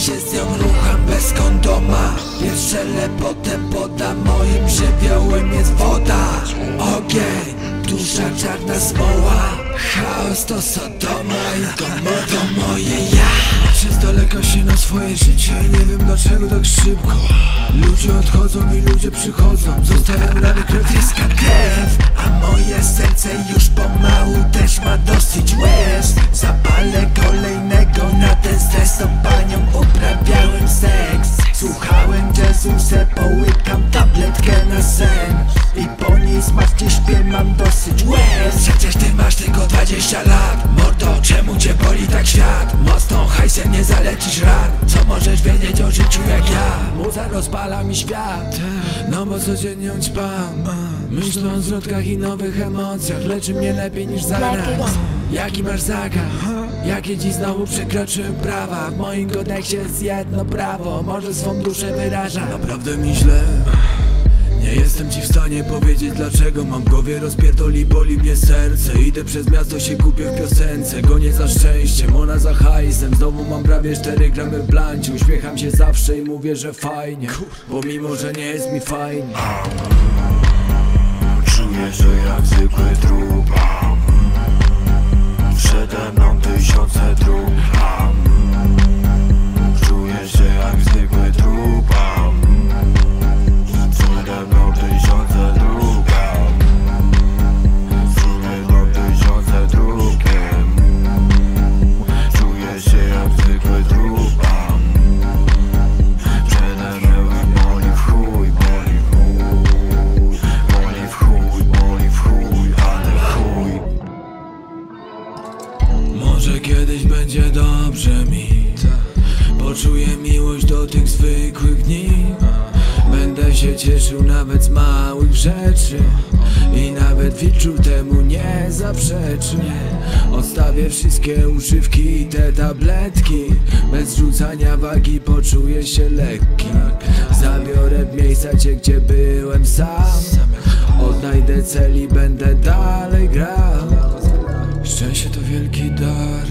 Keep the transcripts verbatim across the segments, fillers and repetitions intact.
się z nią rucham bez kondoma. Pierwsze le, potem poda, moim żywiołem jest woda. Ogień, duża czarna smoła. Chaos to Sodoma i Gomora to moje ja. Przez daleka się na swoje życie, nie wiem dlaczego tak szybko. Ludzie odchodzą i ludzie przychodzą, zostawiam rany, krew tryska krew. A moje serce już pomału też ma dosyć łez. Zapalę kolejnego na ten stres, tą panią uprawiałem seks. Słuchałem jazzu, se połykam tabletkę na sen. I po niej z matki śpię, mam dosyć łez. Przecież ty masz tylko dwadzieścia lat, mordo, czemu cię boli tak świat? Mocno hajsem nie zalecisz ran, co możesz wiedzieć o życiu jak ja? Muza rozpala mi świat, no bo codziennie ją ćpam. Myślę o zwrotkach i nowych emocjach, leczy mnie lepiej niż zaraz. Jaki masz zakaz? Jakie dziś znowu przekroczyłem prawa? W moim kodeksie jest jedno prawo, może swą duszę wyraża. Naprawdę mi źle, nie jestem ci w stanie powiedzieć dlaczego. Mam w głowie rozpierdoli, boli mnie serce. Idę przez miasto, się kupię w piosence. Gonię za szczęściem, ona za hajsem. Znowu mam prawie cztery gramy w blancie. Uśmiecham się zawsze i mówię, że fajnie, pomimo, że nie jest mi fajnie. Czuję, że jak zwykły trup. Przede mną tysiące dróg. Czuję się jak zwykły trup. Przede mną tysiące dróg. Przede mną tysiące dróg. Czuję się jak zwykły trup. Przede mną boli w chuj, boli w chuj, boli w chuj, boli w chuj, ale w chuj. Może kiedyś będzie dobrze mi, poczuję miłość do tych zwykłych dni. Będę się cieszył nawet z małych rzeczy i nawet wieczór temu nie zaprzeczy. Odstawię wszystkie używki i te tabletki, bez rzucania wagi poczuję się lekki. Zabiorę w miejsca cię, gdzie byłem sam, odnajdę cel i będę dalej grał. Szczęście to wielki dar,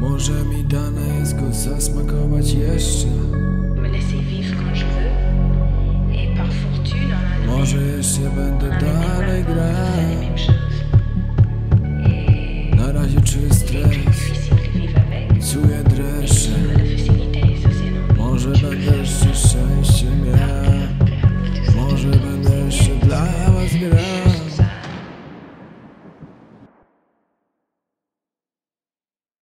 może mi dane jest go zasmakować jeszcze.